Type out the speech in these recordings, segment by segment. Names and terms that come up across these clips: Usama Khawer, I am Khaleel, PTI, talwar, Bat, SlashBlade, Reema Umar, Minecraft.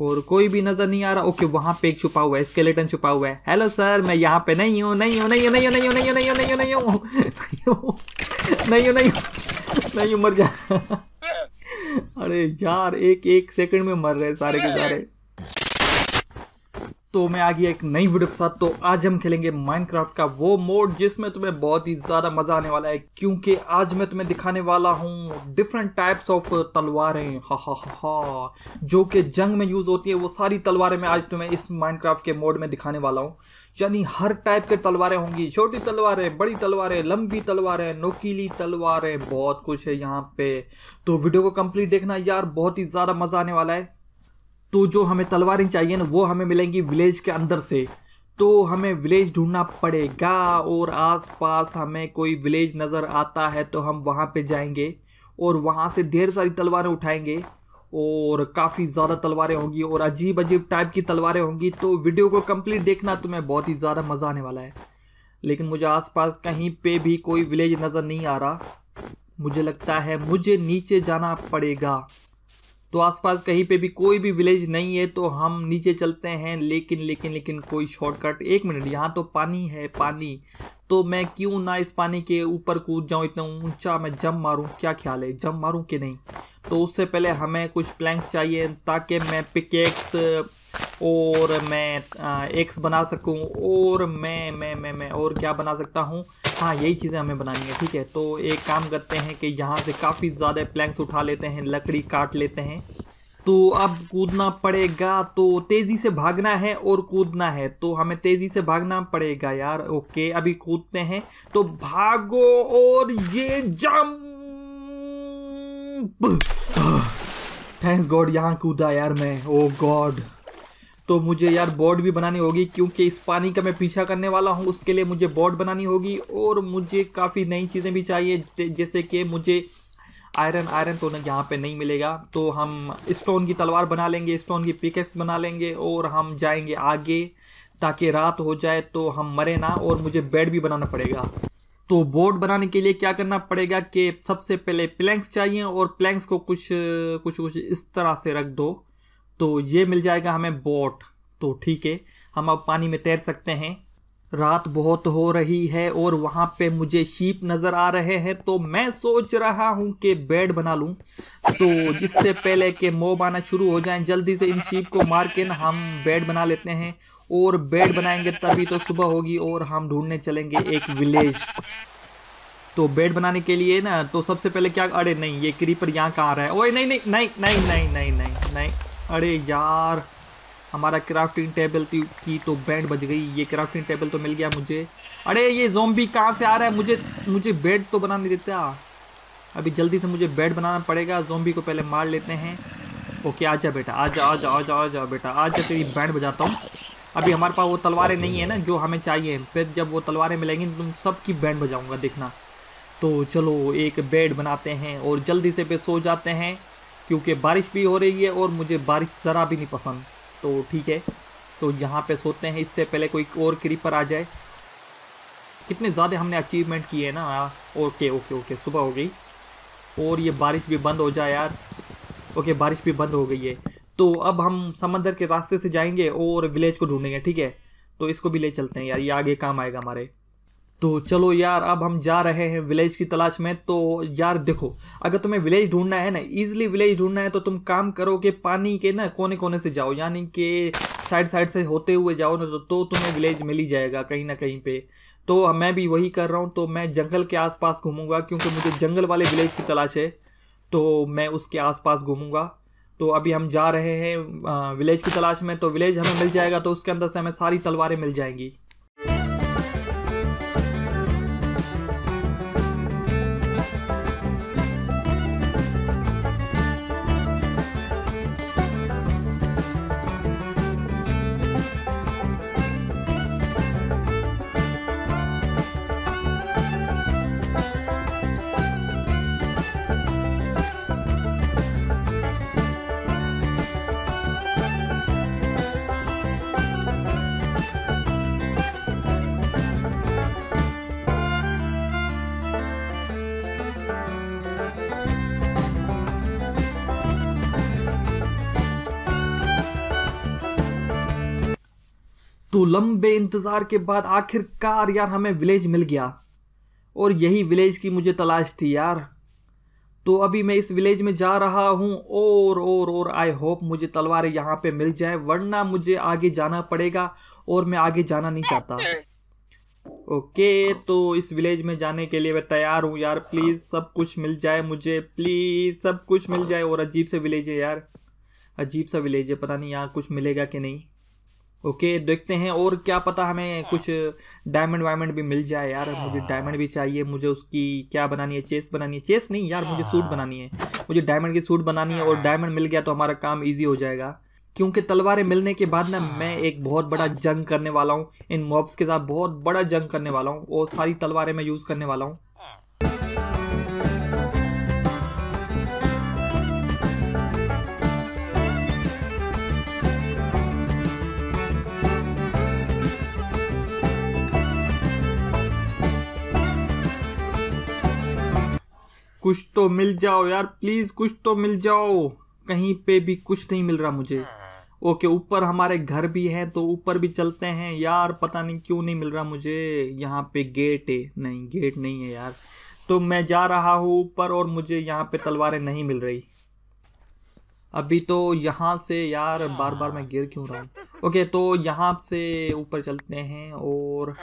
और कोई भी नजर नहीं आ रहा। ओके वहां पे एक छुपा हुआ है, स्केलेटन छुपा हुआ है। हेलो सर, मैं यहाँ पे नहीं हूँ, नहीं हूँ, नहीं हूँ, नहीं हूँ, नहीं हूँ, नहीं हूँ, नहीं हूँ, नहीं हूँ, नहीं हूँ, मर जा। अरे यार एक एक सेकंड में मर रहे सारे के सारे। तो मैं आ गया एक नई वीडियो के साथ। तो आज हम खेलेंगे माइनक्राफ्ट का वो मोड जिसमें तुम्हें बहुत ही ज़्यादा मज़ा आने वाला है, क्योंकि आज मैं तुम्हें दिखाने वाला हूँ डिफरेंट टाइप्स ऑफ तलवारें। हा हा हा हा, जो कि जंग में यूज़ होती है वो सारी तलवारें मैं आज तुम्हें इस माइनक्राफ्ट के मोड में दिखाने वाला हूँ। यानी हर टाइप के तलवारें होंगी, छोटी तलवारें, बड़ी तलवारें, लंबी तलवारें, नोकीली तलवारें, बहुत कुछ है यहाँ पे। तो वीडियो को कंप्लीट देखना यार, बहुत ही ज़्यादा मज़ा आने वाला है। तो जो हमें तलवारें चाहिए ना वो हमें मिलेंगी विलेज के अंदर से। तो हमें विलेज ढूंढना पड़ेगा और आसपास हमें कोई विलेज नज़र आता है तो हम वहाँ पे जाएंगे और वहाँ से ढेर सारी तलवारें उठाएंगे और काफ़ी ज़्यादा तलवारें होंगी और अजीब अजीब टाइप की तलवारें होंगी। तो वीडियो को कंप्लीट देखना, तुम्हें बहुत ही ज़्यादा मज़ा आने वाला है। लेकिन मुझे आसपास कहीं पे भी कोई विलेज नज़र नहीं आ रहा। मुझे लगता है मुझे नीचे जाना पड़ेगा। तो आसपास कहीं पे भी कोई भी विलेज नहीं है तो हम नीचे चलते हैं। लेकिन लेकिन लेकिन कोई शॉर्टकट, एक मिनट, यहाँ तो पानी है, पानी। तो मैं क्यों ना इस पानी के ऊपर कूद जाऊँ, इतना ऊंचा मैं जंप मारूँ, क्या ख्याल है, जंप मारूँ कि नहीं? तो उससे पहले हमें कुछ प्लैंक्स चाहिए ताकि मैं पिकेक्स और मैं एक्स बना सकूँ और मैं और क्या बना सकता हूँ। हाँ यही चीज़ें हमें बनानी है, ठीक है। तो एक काम करते हैं कि यहाँ से काफ़ी ज़्यादा प्लैंक्स उठा लेते हैं, लकड़ी काट लेते हैं। तो अब कूदना पड़ेगा, तो तेज़ी से भागना है और कूदना है, तो हमें तेज़ी से भागना पड़ेगा यार। ओके अभी कूदते हैं, तो भागो और ये जंप। थैंक्स गॉड यहाँ कूदा यार मैं, ओ गॉड। तो मुझे यार बोर्ड भी बनानी होगी क्योंकि इस पानी का मैं पीछा करने वाला हूँ, उसके लिए मुझे बोर्ड बनानी होगी। और मुझे काफ़ी नई चीज़ें भी चाहिए, जैसे कि मुझे आयरन, आयरन तो यहाँ पे नहीं मिलेगा, तो हम स्टोन की तलवार बना लेंगे, स्टोन की पिकेक्स बना लेंगे और हम जाएंगे आगे ताकि रात हो जाए तो हम मरे ना। और मुझे बेड भी बनाना पड़ेगा। तो बोर्ड बनाने के लिए क्या करना पड़ेगा कि सबसे पहले प्लैंक्स चाहिए और प्लैंक्स को कुछ कुछ कुछ इस तरह से रख दो, तो ये मिल जाएगा हमें बोट। तो ठीक है, हम अब पानी में तैर सकते हैं। रात बहुत हो रही है और वहाँ पे मुझे शीप नज़र आ रहे हैं, तो मैं सोच रहा हूँ कि बेड बना लूँ। तो जिससे पहले कि मोब आना शुरू हो जाएं, जल्दी से इन शीप को मार के ना हम बेड बना लेते हैं। और बेड बनाएंगे तभी तो सुबह होगी और हम ढूंढने चलेंगे एक विलेज। तो बेड बनाने के लिए ना तो सबसे पहले क्या, अरे नहीं ये क्रीपर यहाँ कहाँ आ रहा है, ओए नहीं नहीं नहीं नहीं नहीं नहीं नहीं नहीं, अरे यार हमारा क्राफ्टिंग टेबल की तो बैंड बज गई। ये क्राफ्टिंग टेबल तो मिल गया मुझे। अरे ये ज़ॉम्बी कहाँ से आ रहा है, मुझे मुझे बेड तो बना नहीं देता। अभी जल्दी से मुझे बेड बनाना पड़ेगा, ज़ॉम्बी को पहले मार लेते हैं। ओके आजा बेटा, आजा आजा आजा आजा बेटा, आजा तेरी बैंड बजाता हूँ। अभी हमारे पास वो तलवारें नहीं है ना जो हमें चाहिए, फिर जब वो तलवारें मिलेंगी तुम सबकी बैंड बजाऊँगा देखना। तो चलो एक बेड बनाते हैं और जल्दी से फिर सो जाते हैं क्योंकि बारिश भी हो रही है और मुझे बारिश ज़रा भी नहीं पसंद। तो ठीक है, तो यहाँ पे सोते हैं इससे पहले कोई और क्रीपर आ जाए। कितने ज़्यादा हमने अचीवमेंट किए ना। ओके ओके ओके, सुबह हो गई और ये बारिश भी बंद हो जाए यार। ओके बारिश भी बंद हो गई है, तो अब हम समंदर के रास्ते से जाएंगे और विलेज को ढूंढेंगे, ठीक है। तो इसको भी ले चलते हैं यार, ये आगे काम आएगा हमारे। तो चलो यार अब हम जा रहे हैं विलेज की तलाश में। तो यार देखो, अगर तुम्हें विलेज ढूंढना है ना, इजीली विलेज ढूंढना है, तो तुम काम करो कि पानी के ना कोने कोने से जाओ, यानी कि साइड साइड से होते हुए जाओ ना, तो तुम्हें विलेज मिल ही जाएगा कहीं ना कहीं पे। तो मैं भी वही कर रहा हूँ, तो मैं जंगल के आसपास घूमूंगा क्योंकि मुझे जंगल वाले विलेज की तलाश है, तो मैं उसके आसपास घूमूंगा। तो अभी हम जा रहे हैं विलेज की तलाश में, तो विलेज हमें मिल जाएगा, तो उसके अंदर से हमें सारी तलवारें मिल जाएंगी। तो लंबे इंतज़ार के बाद आखिरकार यार हमें विलेज मिल गया और यही विलेज की मुझे तलाश थी यार। तो अभी मैं इस विलेज में जा रहा हूँ और आई होप मुझे तलवारें यहाँ पे मिल जाए, वरना मुझे आगे जाना पड़ेगा और मैं आगे जाना नहीं चाहता। ओके तो इस विलेज में जाने के लिए मैं तैयार हूँ यार। प्लीज़ सब कुछ मिल जाए मुझे, प्लीज़ सब कुछ मिल जाए। और अजीब सा विलेज है यार, अजीब सा विलेज है, पता नहीं यहाँ कुछ मिलेगा कि नहीं। ओके देखते हैं, और क्या पता हमें कुछ डायमंड वायमंड भी मिल जाए यार। मुझे डायमंड भी चाहिए, मुझे उसकी क्या बनानी है, चेस्ट बनानी है, चेस्ट नहीं यार मुझे सूट बनानी है, मुझे डायमंड की सूट बनानी है। और डायमंड मिल गया तो हमारा काम इजी हो जाएगा, क्योंकि तलवारें मिलने के बाद ना मैं एक बहुत बड़ा जंग करने वाला हूँ इन मॉब्स के साथ, बहुत बड़ा जंग करने वाला हूँ और सारी तलवारें मैं यूज़ करने वाला हूँ। कुछ तो मिल जाओ यार, प्लीज़ कुछ तो मिल जाओ। कहीं पे भी कुछ नहीं मिल रहा मुझे। ओके ऊपर हमारे घर भी है तो ऊपर भी चलते हैं यार। पता नहीं क्यों नहीं मिल रहा मुझे। यहाँ पे गेट है, नहीं गेट नहीं है यार। तो मैं जा रहा हूँ ऊपर और मुझे यहाँ पे तलवारें नहीं मिल रही अभी तो। यहाँ से यार बार बार मैं गिर क्यों रहा हूँ। ओके तो यहाँ से ऊपर चलते हैं और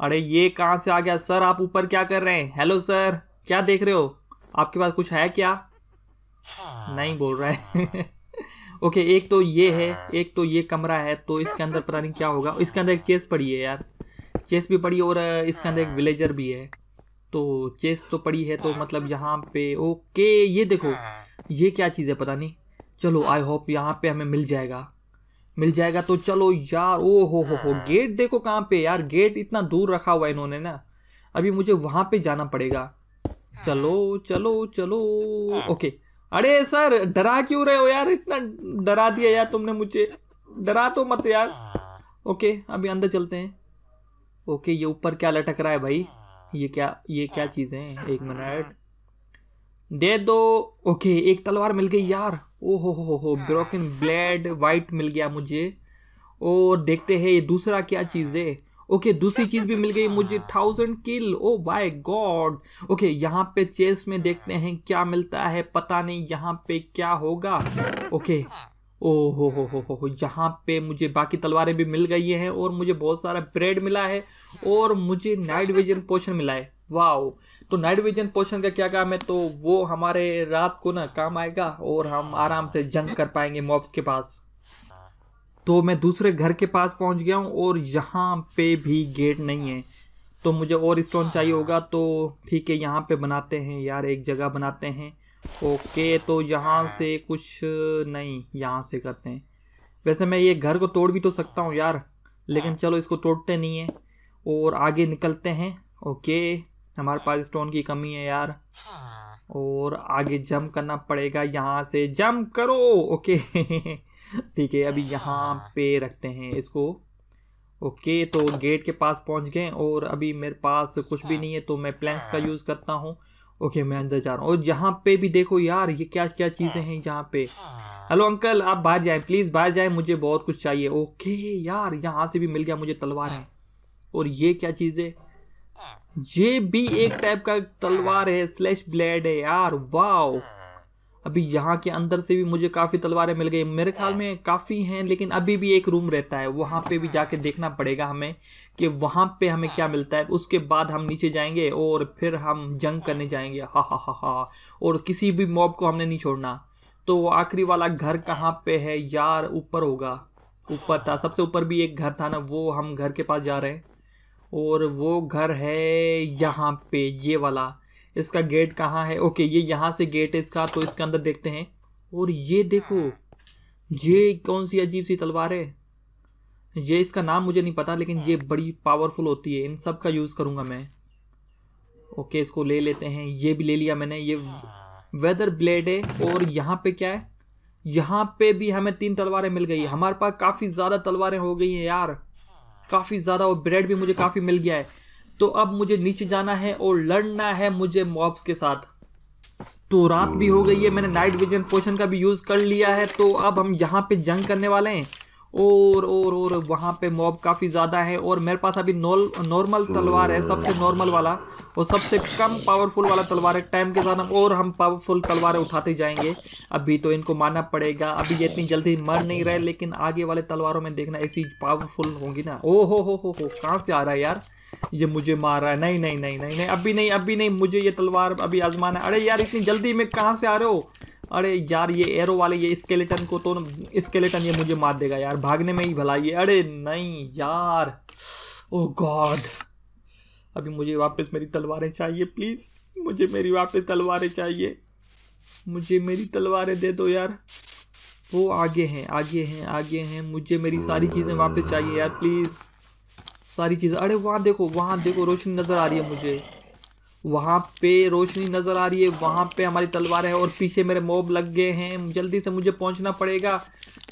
अरे ये कहाँ से आ गया। सर आप ऊपर क्या कर रहे हैं? हेलो सर क्या देख रहे हो? आपके पास कुछ है क्या? नहीं बोल रहा है। ओके एक तो ये है, एक तो ये कमरा है तो इसके अंदर पता नहीं क्या होगा। इसके अंदर एक चेस्ट पड़ी है यार, चेस्ट भी पड़ी और इसके अंदर एक विलेजर भी है। तो चेस्ट तो पड़ी है तो मतलब यहाँ पे ओके ये देखो ये क्या चीज़ है पता नहीं। चलो आई होप यहाँ पे हमें मिल जाएगा, मिल जाएगा तो चलो यार। ओ हो गेट देखो कहाँ पे यार, गेट इतना दूर रखा हुआ है इन्होंने ना। अभी मुझे वहाँ पे जाना पड़ेगा। चलो चलो चलो ओके। अरे सर डरा क्यों रहे हो यार? इतना डरा दिया यार तुमने मुझे, डरा तो मत यार। ओके अभी अंदर चलते हैं। ओके ये ऊपर क्या लटक रहा है भाई? ये क्या चीज़ है? एक मिनट दे दो। ओके एक तलवार मिल गई यार। ओ हो ब्रोकन ब्लेड वाइट मिल गया मुझे। और देखते हैं ये दूसरा क्या चीज़ है। ओके दूसरी चीज़ भी मिल गई मुझे, 1000 kill. Oh by God. Okay यहाँ पे चेस्ट में देखते हैं क्या मिलता है। पता नहीं यहाँ पे क्या होगा। ओके ओ हो यहाँ पे मुझे बाकी तलवारें भी मिल गई हैं और मुझे बहुत सारा ब्रेड मिला है और मुझे नाइट विजन पोशन मिला है। वाओ तो नाइट विजन पोशन का क्या काम है? तो वो हमारे रात को ना काम आएगा और हम आराम से जंग कर पाएंगे मॉब्स के पास। तो मैं दूसरे घर के पास पहुंच गया हूं और यहाँ पे भी गेट नहीं है तो मुझे और स्टोन चाहिए होगा। तो ठीक है यहाँ पे बनाते हैं यार, एक जगह बनाते हैं। ओके तो यहाँ से कुछ नहीं, यहाँ से करते हैं। वैसे मैं ये घर को तोड़ भी तो सकता हूँ यार, लेकिन चलो इसको तोड़ते नहीं है और आगे निकलते हैं। ओके हमारे पास स्टोन की कमी है यार और आगे जंप करना पड़ेगा। यहाँ से जंप करो। ओके ठीक है अभी यहाँ पे रखते हैं इसको। ओके तो गेट के पास पहुँच गए और अभी मेरे पास कुछ भी नहीं है तो मैं प्लैंक्स का यूज़ करता हूँ। ओके मैं अंदर जा रहा हूँ और यहाँ पे भी देखो यार ये क्या क्या चीज़ें हैं यहाँ पे। हेलो अंकल आप बाहर जाएं, प्लीज़ बाहर जाएं, मुझे बहुत कुछ चाहिए। ओके यार यहाँ से भी मिल गया मुझे तलवारें। और ये क्या चीज़ है? ये भी एक टाइप का तलवार है, स्लैश ब्लेड है यार। वाओ अभी यहाँ के अंदर से भी मुझे काफ़ी तलवारें मिल गई। मेरे ख्याल में काफ़ी हैं लेकिन अभी भी एक रूम रहता है, वहाँ पे भी जाके देखना पड़ेगा हमें कि वहाँ पे हमें क्या मिलता है। उसके बाद हम नीचे जाएंगे और फिर हम जंग करने जाएंगे। हा। और किसी भी मॉब को हमने नहीं छोड़ना। तो आखिरी वाला घर कहाँ पे है यार? ऊपर होगा, ऊपर था, सबसे ऊपर भी एक घर था ना, वो हम घर के पास जा रहे हैं और वो घर है यहाँ पे ये वाला। इसका गेट कहाँ है? ओके ये यहाँ से गेट है इसका तो इसके अंदर देखते हैं। और ये देखो ये कौन सी अजीब सी तलवार है? ये इसका नाम मुझे नहीं पता लेकिन ये बड़ी पावरफुल होती है, इन सब का यूज़ करूँगा मैं। ओके इसको ले लेते हैं, ये भी ले लिया मैंने। ये वेदर ब्लेड है। और यहाँ पे क्या है? यहाँ पे भी हमें 3 तलवारें मिल गई। हमारे पास काफ़ी ज़्यादा तलवारें हो गई हैं यार, काफ़ी ज़्यादा। और ब्रेड भी मुझे काफ़ी मिल गया है। तो अब मुझे नीचे जाना है और लड़ना है मुझे मॉब्स के साथ। तो रात भी हो गई है, मैंने नाइट विजन पोशन का भी यूज़ कर लिया है तो अब हम यहाँ पे जंग करने वाले हैं। और वहाँ पे मॉब काफ़ी ज़्यादा है। और मेरे पास अभी नॉर्मल तलवार है, सबसे नॉर्मल वाला और सबसे कम पावरफुल वाला तलवार है। टाइम के साथ हम और पावरफुल तलवारें उठाते जाएंगे। अभी तो इनको मारना पड़ेगा, अभी ये इतनी जल्दी मर नहीं रहे, लेकिन आगे वाले तलवारों में देखना ऐसी पावरफुल होंगी ना। ओ हो कहाँ से आ रहा है यार, ये मुझे मार रहा है। नहीं नहीं नहीं नहीं नहीं, अभी नहीं मुझे ये तलवार अभी आजमाना। अरे यार इतनी जल्दी में कहाँ से आ रहे हो। अरे यार ये एरो वाले ये स्केलेटन को तो स्केलेटन ये मुझे मार देगा यार, भागने में ही भला ये। अरे नहीं यार, ओ गॉड, अभी मुझे वापस मेरी तलवारें चाहिए प्लीज़, मुझे मेरी वापस तलवारें चाहिए, मुझे मेरी तलवारें दे दो यार। वो आगे हैं, मुझे मेरी सारी चीज़ें वापस चाहिए यार प्लीज़, सारी चीज़ें। अरे वहाँ देखो रोशनी नज़र आ रही है मुझे, वहाँ पे रोशनी नज़र आ रही है, वहाँ पे हमारी तलवार है और पीछे मेरे मॉब लग गए हैं। जल्दी से मुझे पहुँचना पड़ेगा,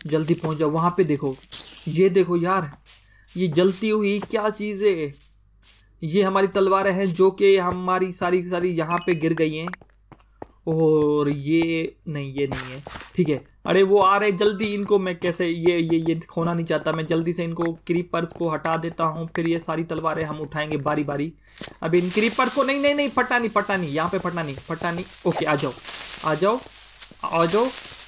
जल्दी पहुँच जाओ। वहाँ पे देखो, ये देखो यार, ये जलती हुई क्या चीज़ है। ये हमारी तलवारें हैं जो कि हमारी सारी यहाँ पे गिर गई हैं। और ये नहीं है, ठीक है। अरे वो आ रहे जल्दी, इनको मैं कैसे ये खोना नहीं चाहता। मैं जल्दी से इनको क्रीपर्स को हटा देता हूँ, फिर ये सारी तलवारें हम उठाएंगे बारी। अब इन क्रीपर्स को नहीं फटा नहीं, यहाँ पे फटा नहीं। ओके आ जाओ,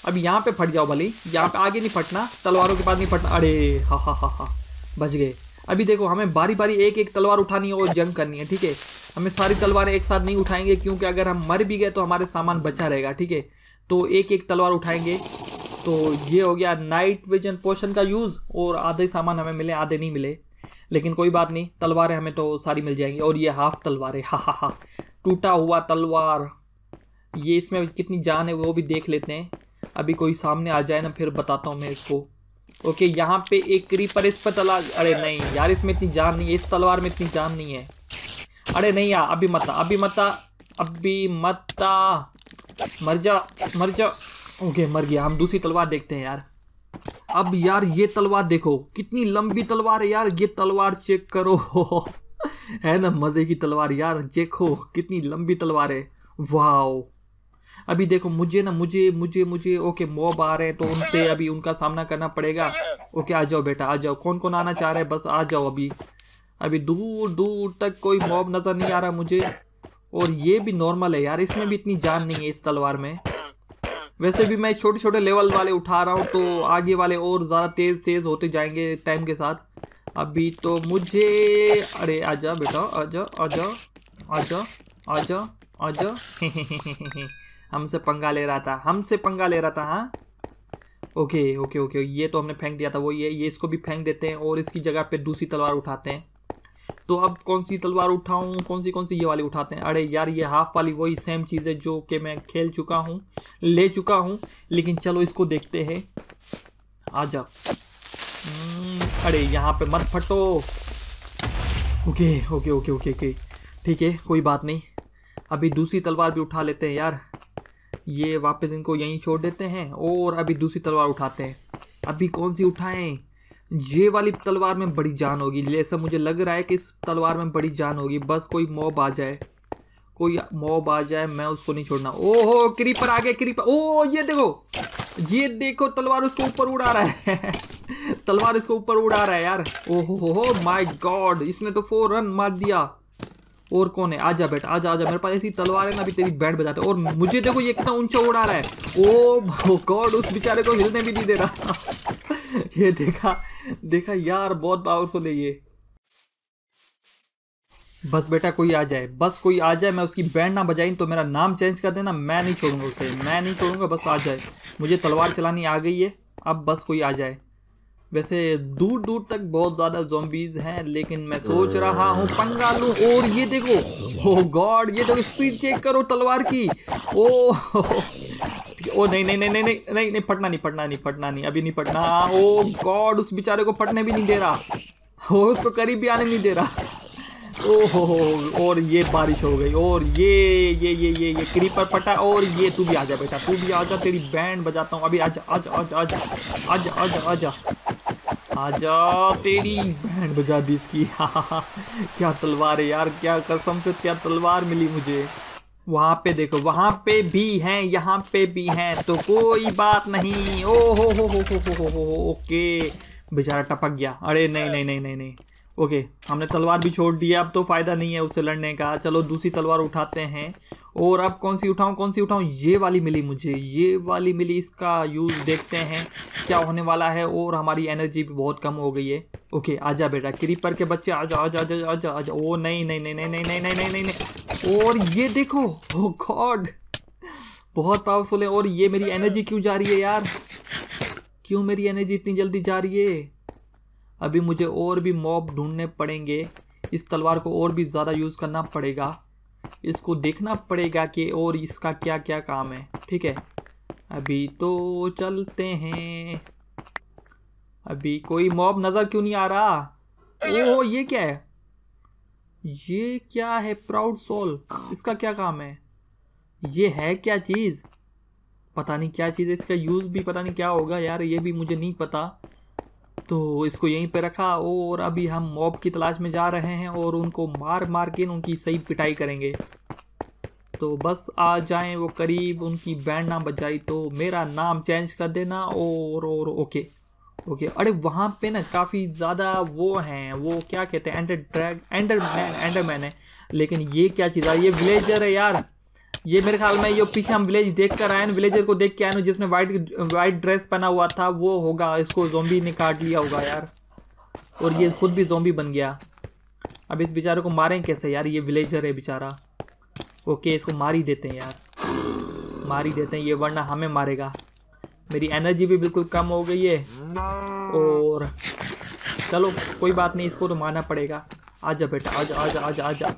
अब यहाँ पे फट जाओ भले, यहाँ पे आगे नहीं फटना, तलवारों के पास नहीं फटना। अरे हा बच गए। अभी देखो हमें बारी एक तलवार उठानी है और जंग करनी है, ठीक है। हमें सारी तलवारें एक साथ नहीं उठाएंगे क्योंकि अगर हम मर भी गए तो हमारे सामान बचा रहेगा, ठीक है। तो एक तलवार उठाएंगे। तो ये हो गया नाइट विजन पोशन का यूज़, और आधे सामान हमें मिले आधे नहीं मिले, लेकिन कोई बात नहीं, तलवारें हमें तो सारी मिल जाएंगी। और ये हाफ तलवार है, हा टूटा हुआ तलवार। ये इसमें कितनी जान है वो भी देख लेते हैं, अभी कोई सामने आ जाए ना फिर बताता हूँ मैं इसको। ओके यहाँ पे एक क्रीपर इस पर अरे नहीं यार इसमें इतनी जान नहीं है, इस तलवार में इतनी जान नहीं है। अरे नहीं यार अभी मत मर जा। ओके मर गया। हम दूसरी तलवार देखते हैं यार। अब यार ये तलवार देखो कितनी लंबी तलवार है यार, ये तलवार चेक करो है ना, मजे की तलवार यार, देखो कितनी लंबी तलवार है, वाओ। अभी देखो मुझे ओके मॉब आ रहे हैं तो उनसे अभी उनका सामना करना पड़ेगा। ओके आ जाओ बेटा आ जाओ, कौन आना चाह रहा है बस आ जाओ। अभी दूर तक कोई मॉब नज़र नहीं आ रहा मुझे। और ये भी नॉर्मल है यार, इसमें भी इतनी जान नहीं है इस तलवार में। वैसे भी मैं छोटे छोटे लेवल वाले उठा रहा हूँ तो आगे वाले और ज़्यादा तेज़ होते जाएंगे टाइम के साथ। अभी तो मुझे अरे आजा बेटा आजा हमसे पंगा ले रहा था हाँ। ओके ये तो हमने फेंक दिया था, वो ये इसको भी फेंक देते हैं और इसकी जगह पे दूसरी तलवार उठाते हैं। तो अब कौन सी तलवार उठाऊं, कौन सी ये वाली उठाते हैं। अरे यार ये हाफ वाली वही सेम चीज़ है जो कि मैं ले चुका हूँ, लेकिन चलो इसको देखते हैं। आ जा, अरे यहाँ पे मत फटो। ओके ठीक है कोई बात नहीं, अभी दूसरी तलवार भी उठा लेते हैं यार। ये वापस इनको यहीं छोड़ देते हैं और अभी दूसरी तलवार उठाते हैं। अभी कौन सी उठाएं, ये वाली तलवार में बड़ी जान होगी, जैसा मुझे लग रहा है कि इस तलवार में बड़ी जान होगी। बस कोई मॉब आ जाए मैं उसको नहीं छोड़ना। ओहो क्रीपर आ गया, क्रीपर। ओ ये देखो तलवार उसको ऊपर उड़ा रहा है तलवार इसको ऊपर उड़ा रहा है यार। ओहो माय गॉड, इसने तो 4 रन मार दिया। और कौन है, आजा बेटा आजा, मेरे पास ऐसी तलवार है ना अभी तेरी बैंड बजाते। और मुझे देखो ये कितना ऊंचा उड़ा रहा है। ओ गॉड, उस बेचारे को हिलने भी नहीं दे रहा ये देखा यार बहुत पावरफुल है ये। बस बेटा कोई आ जाए मैं उसकी बैंड ना बजाई तो मेरा नाम चेंज कर देना, मैं नहीं छोड़ूंगा उसे, मैं नहीं छोड़ूंगा। बस आ जाए, मुझे तलवार चलानी आ गई है, अब बस कोई आ जाए। वैसे दूर तक बहुत ज़्यादा ज़ॉम्बीज़ हैं, लेकिन मैं सोच रहा हूँ पंगा लूँ। और ये देखो, ओह गॉड, ये देखो स्पीड चेक करो तलवार की। ओ नहीं फटना नहीं, अभी नहीं फटना। ओ गॉड, उस बेचारे को फटने भी नहीं दे रहा, उसको करीब भी आने नहीं दे रहा। ओहो, और ये बारिश हो गई। और ये क्रीपर फटा। और ये तू भी आजा बेटा, तू भी आजा, तेरी बैंड बजाता हूँ। अभी आजा, तेरी बैंड बजा दी इसकी। क्या तलवार है यार, क्या कसम से क्या तलवार मिली मुझे। वहाँ पे देखो, वहाँ पे भी हैं, यहाँ पे भी हैं, तो कोई बात नहीं। ओके बेचारा टपक गया। अरे नहीं नहीं नहीं नहीं नहीं, ओके हमने तलवार भी छोड़ दिया, अब तो फ़ायदा नहीं है उससे लड़ने का। चलो दूसरी तलवार उठाते हैं। और अब कौन सी उठाऊँ कौन सी उठाऊँ, ये वाली मिली मुझे, ये वाली मिली। इसका यूज़ देखते हैं क्या होने वाला है। और हमारी एनर्जी भी बहुत कम हो गई है। ओके आजा बेटा क्रीपर के बच्चे, आजा आजा आजा आजा आजा। ओ नहीं नहीं नहीं नहीं नहीं नहीं नहीं नहीं। और ये देखो, ओ गॉड बहुत पावरफुल है। और ये मेरी एनर्जी क्यों जा रही है यार, क्यों मेरी एनर्जी इतनी जल्दी जा रही है। अभी मुझे और भी मॉब ढूंढने पड़ेंगे, इस तलवार को और भी ज़्यादा यूज़ करना पड़ेगा, इसको देखना पड़ेगा कि और इसका क्या क्या काम है। ठीक है अभी तो चलते हैं। अभी कोई मॉब नज़र क्यों नहीं आ रहा। ओह ये क्या है, ये क्या है, प्राउड सोल, इसका क्या काम है, ये है क्या चीज़, पता नहीं क्या चीज़ है, इसका यूज़ भी पता नहीं क्या होगा यार, ये भी मुझे नहीं पता। तो इसको यहीं पे रखा। और अभी हम मॉब की तलाश में जा रहे हैं और उनको मार मार के उनकी सही पिटाई करेंगे। तो बस आ जाएं वो करीब, उनकी बैंड ना बजाई तो मेरा नाम चेंज कर देना। और ओके ओके। अरे वहाँ पे ना काफ़ी ज़्यादा वो हैं, वो क्या कहते हैं, एंडरमैन है। लेकिन ये क्या चीज़ है, ये विलेजर है यार, ये मेरे ख्याल में ये पीछे हम विलेज देख कर आए, विलेजर को देख के आए जिसने वाइट ड्रेस पहना हुआ था वो होगा, इसको ज़ोंबी ने काट लिया होगा यार। और ये खुद भी ज़ोंबी बन गया। अब इस बेचारे को मारें कैसे यार, ये विलेजर है बेचारा। ओके इसको मार ही देते हैं यार, मार ही देते हैं ये, वरना हमें मारेगा। मेरी एनर्जी भी बिल्कुल कम हो गई है। और चलो कोई बात नहीं, इसको तो मारना पड़ेगा। आजा बेटा आजा आजा आजा आजा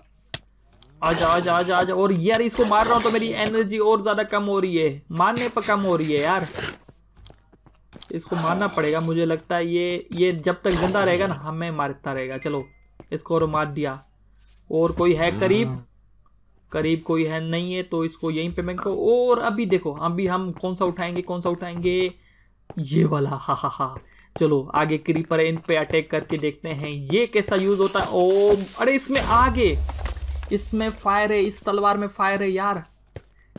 आजा आजा आजा आजा। और यार इसको मार रहा हूँ तो मेरी एनर्जी और ज़्यादा कम हो रही है, मारने पर कम हो रही है यार। इसको मारना पड़ेगा मुझे लगता है, ये जब तक जिंदा रहेगा ना हमें मारता रहेगा। चलो इसको और मार दिया। और कोई है करीब, करीब कोई है नहीं है तो इसको यहीं पे मैं। और अभी देखो अभी हम कौन सा उठाएंगे कौन सा उठाएंगे, ये वाला। हा। चलो आगे क्रीपर इन पे अटैक करके देखते हैं ये कैसा यूज़ होता है। ओ अरे इसमें आगे, इसमें फायर है, इस तलवार में फायर है यार,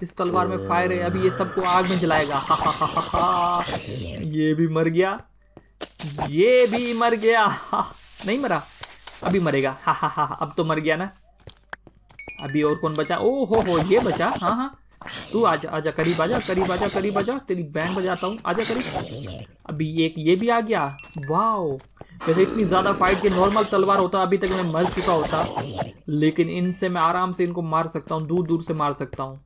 इस तलवार में फायर है। अभी ये सबको आग में जलाएगा। हा। ये भी मर गया, ये भी मर गया। नहीं मरा, अभी मरेगा। हा। अब तो मर गया ना। अभी और कौन बचा, ओ हो ये बचा। हाँ। तू आजा आजा करीब, आजा करीब, आजा करीब, आजा तेरी बैंड बजाता हूँ, आजा करीब। अभी एक ये भी आ गया। वाओ जैसे इतनी ज़्यादा फाइट के नॉर्मल तलवार होता अभी तक मैं मर चुका होता, लेकिन इनसे मैं आराम से इनको मार सकता हूँ, दूर दूर से मार सकता हूँ।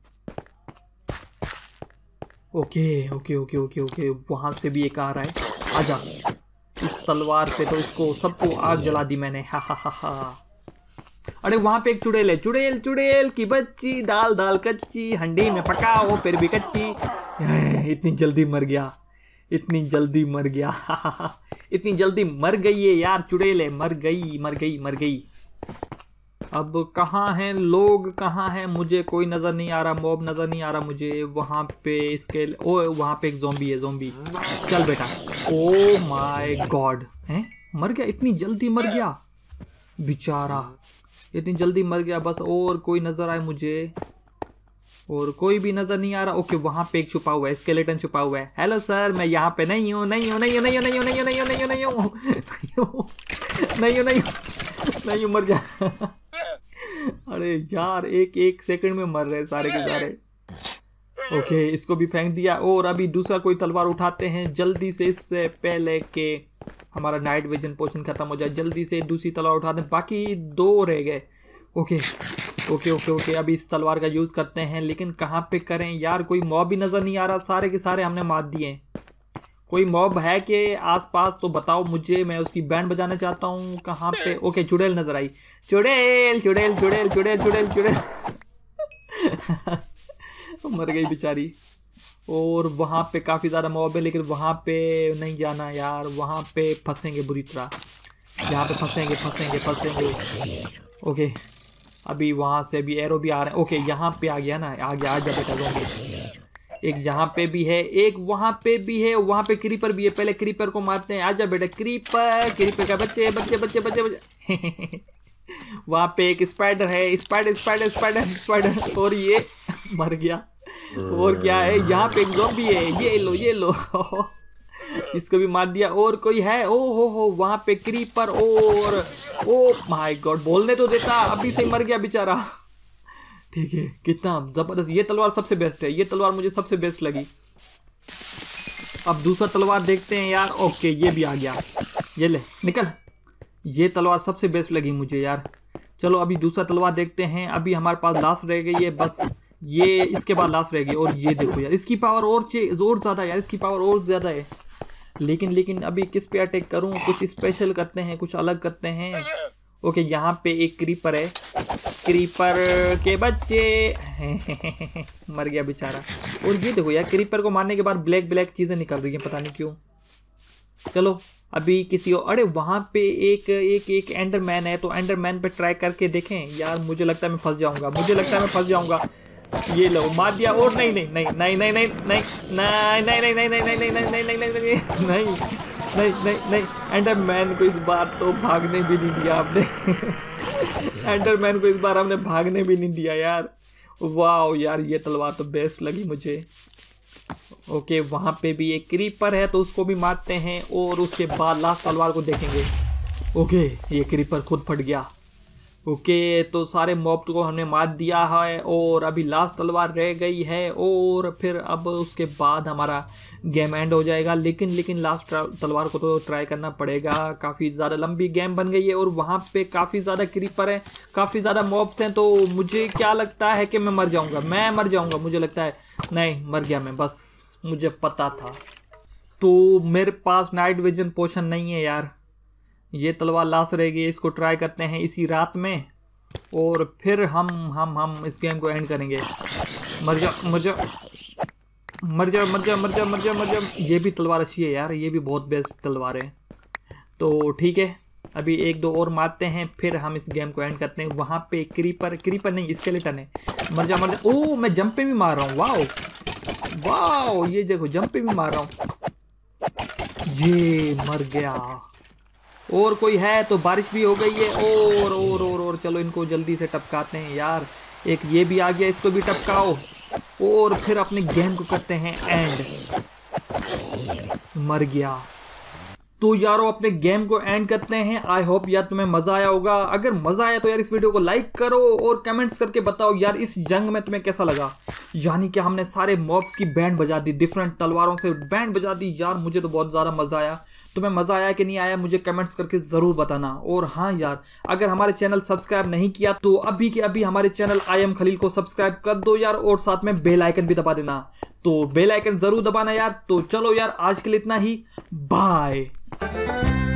Okay okay okay okay okay. वहाँ से भी एक आ रहा है, आजा इस तलवार से तो इसको सबको आग जला दी मैंने। हा। अरे वहाँ पे एक चुड़ैल है, चुड़ैल चुड़ैल की बच्ची, दाल दाल कच्ची, हंडी में पकाओ फिर भी कच्ची। इतनी जल्दी मर गया, इतनी जल्दी मर गया। इतनी जल्दी मर गई है यार चुड़ैल है, मर गई मर गई मर गई। अब कहाँ हैं लोग, कहाँ हैं, मुझे कोई नज़र नहीं आ रहा, मॉब नज़र नहीं आ रहा मुझे। वहाँ पे इसके ओ वहाँ पे एक ज़ोंबी है, ज़ोंबी चल बेटा। ओ माय गॉड हैं, मर गया इतनी जल्दी, मर गया बेचारा इतनी जल्दी मर गया। बस और कोई नज़र आए मुझे, और कोई भी नज़र नहीं आ रहा। ओके वहाँ पे एक छुपा हुआ है, स्केलेटन छुपा हुआ है। हेलो सर मैं यहाँ पे नहीं हूँ, नहीं हूँ नहीं हूँ नहीं हूँ नहीं हूँ नहीं हूँ नहीं हूँ नहीं हूँ नहीं हूँ नहीं हूँ, मर जा। अरे यार एक एक सेकंड में मर रहे सारे के सारे। ओके इसको भी फेंक दिया। और अभी दूसरा कोई तलवार उठाते हैं जल्दी से, इससे पहले के हमारा नाइट विजन पोशन ख़त्म हो जाए। जल्दी से दूसरी तलवार उठाते हैं, बाकी दो रह गए। Okay okay okay okay. अभी इस तलवार का यूज़ करते हैं, लेकिन कहाँ पे करें यार, कोई मॉब भी नज़र नहीं आ रहा, सारे के सारे हमने मार दिए। कोई मॉब है कि आसपास तो बताओ मुझे, मैं उसकी बैंड बजाना चाहता हूँ। कहाँ पे, ओके चुड़ैल नज़र आई, चुड़ैल चुड़ैल चुड़ैल चुड़ैल चुड़ैल चुड़ैल। मर गई बेचारी। और वहाँ पे काफ़ी ज़्यादा मॉब है, लेकिन वहाँ पे नहीं जाना यार, वहाँ पे फंसेंगे बुरी तरह, यहाँ पे फंसेंगे फंसेंगे फंसेंगे। ओके अभी वहाँ से भी एरो भी आ रहे हैं। ओके यहाँ पे आ गया ना, आ गया, आ जा बेटा ज़ोंबी। एक यहाँ पे भी है, एक वहाँ पे भी है, वहाँ पे क्रीपर भी है, पहले क्रीपर को मारते हैं। आ जा बेटा क्रीपर, क्रीपर का बच्चे बच्चे बच्चे बच्चे बच्चे। वहाँ पे एक स्पाइडर है, स्पाइडर स्पाइडर स्पाइडर स्पाइडर। और ये मर गया। और क्या है यहाँ पे, एक ज़ोंबी है, ये लो ये लो। इसको भी मार दिया। और कोई है? ओ हो वहाँ पे क्रीपर। और ओ माय गॉड, बोलने तो देता, अभी से मर गया बेचारा। ठीक है, कितना जबरदस्त। ये तलवार सबसे बेस्ट है, ये तलवार मुझे सबसे बेस्ट लगी। अब दूसरा तलवार देखते हैं यार। ओके, ये भी आ गया, ये ले निकल। ये तलवार सबसे बेस्ट लगी मुझे यार। चलो अभी दूसरा तलवार देखते हैं। अभी हमारे पास लास्ट रह गई है बस, ये इसके बाद लास्ट रह गई। और ये देखो यार, इसकी पावर और ज़्यादा यार, इसकी पावर और ज़्यादा है। लेकिन अभी किस पे अटैक करूँ? कुछ स्पेशल करते हैं, कुछ अलग करते हैं। ओके, यहाँ पे एक क्रीपर है, क्रीपर के बच्चे मर गया बेचारा। और ये देखो यार, क्रीपर को मारने के बाद ब्लैक चीज़ें निकल रही हैं, पता नहीं क्यों। चलो अभी किसी और, अरे वहाँ पे एक एंडरमैन है, तो एंडरमैन पे ट्राई करके देखें यार। मुझे लगता है मैं फंस जाऊँगा, मुझे लगता है मैं फंस जाऊँगा। ये लो, मार दिया। और नहीं, एंडरमैन को इस बार तो भागने भी नहीं दिया आपने। एंडरमैन को इस बार हमने भागने भी नहीं दिया यार। वाह यार, ये तलवार तो बेस्ट लगी मुझे। ओके, वहाँ पे भी एक क्रीपर है, तो उसको भी मारते हैं और उसके बाद लास्ट तलवार को देखेंगे। ओके, ये क्रीपर खुद फट गया। ओके, तो सारे मॉब को हमने मार दिया है और अभी लास्ट तलवार रह गई है। और फिर अब उसके बाद हमारा गेम एंड हो जाएगा। लेकिन लास्ट तलवार को तो ट्राई करना पड़ेगा। काफ़ी ज़्यादा लंबी गेम बन गई है और वहाँ पे काफ़ी ज़्यादा क्रीपर हैं, काफ़ी ज़्यादा मॉब्स हैं। तो मुझे क्या लगता है कि मैं मर जाऊँगा, मुझे लगता है। नहीं, मर गया मैं, बस मुझे पता था। तो मेरे पास नाइट विजन पोशन नहीं है यार। ये तलवार लास्ट रहेगी, इसको ट्राई करते हैं इसी रात में और फिर हम इस गेम को एंड करेंगे। मर जा। ये भी तलवार अच्छी है यार, ये भी बहुत बेस्ट तलवार है। तो ठीक है, अभी एक दो और मारते हैं, फिर हम इस गेम को एंड करते हैं। वहाँ पे क्रीपर नहीं, स्केलेटन है। मर जा। ओह, मैं जंप पे भी मार रहा हूँ। वाओ, ये देखो, जंप पे भी मार रहा हूँ। ये मर गया। और कोई है? तो बारिश भी हो गई है। और चलो इनको जल्दी से टपकाते हैं यार। एक ये भी आ गया, इसको भी टपकाओ और फिर अपने गेम को करते हैं एंड। मर गया। तो यारो, अपने गेम को एंड करते हैं। आई होप यार तुम्हें मज़ा आया होगा। अगर मज़ा आया तो यार इस वीडियो को लाइक करो और कमेंट्स करके बताओ यार इस जंग में तुम्हें कैसा लगा। यानी कि हमने सारे मॉब्स की बैंड बजा दी, डिफरेंट तलवारों से बैंड बजा दी यार। मुझे तो बहुत ज़्यादा मज़ा आया। तुम्हें मज़ा आया कि नहीं आया, मुझे कमेंट्स करके ज़रूर बताना। और हाँ यार, अगर हमारे चैनल सब्सक्राइब नहीं किया तो अभी के अभी हमारे चैनल आई एम खलील को सब्सक्राइब कर दो यार, और साथ में बेल आइकन भी दबा देना। तो बेल आइकन ज़रूर दबाना यार। तो चलो यार, आज के लिए इतना ही, बाय।